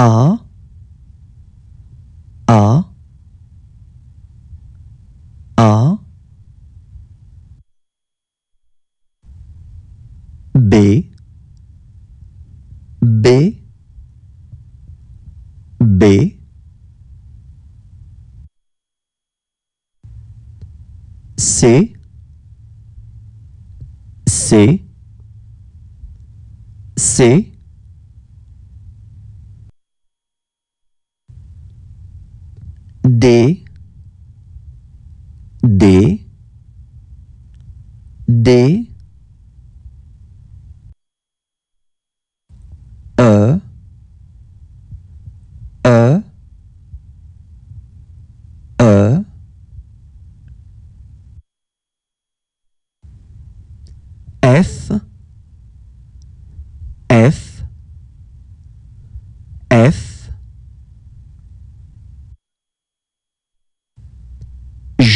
B B B C C C D D D F F F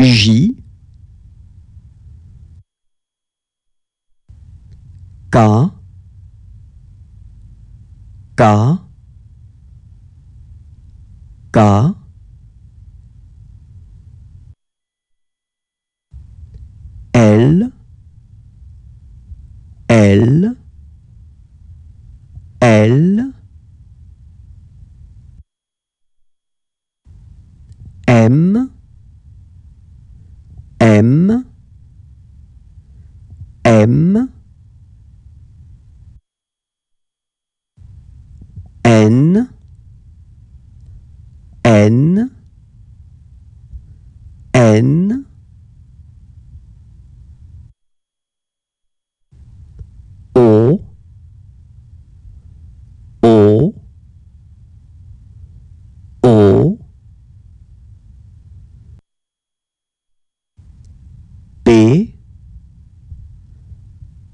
J J J K K K L L L M M M N N N P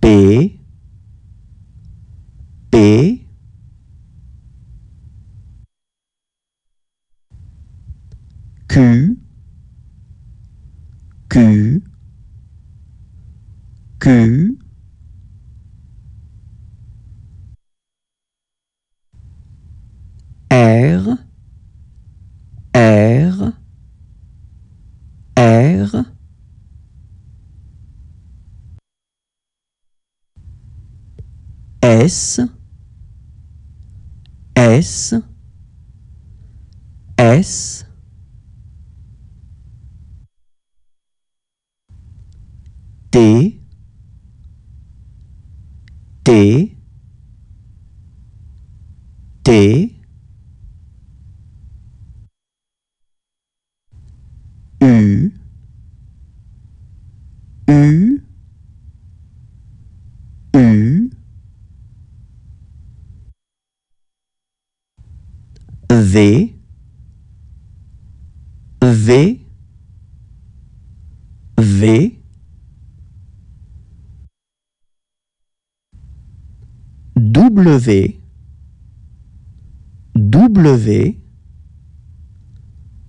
P P Q Q Q R R R S S S T T T U U V V V W W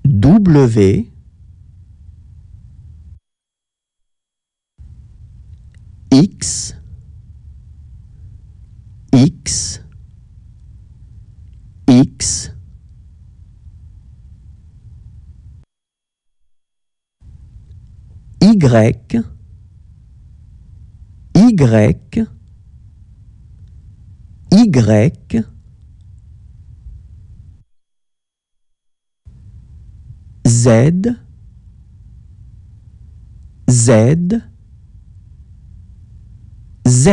W X X X Y Y Y Z Z Z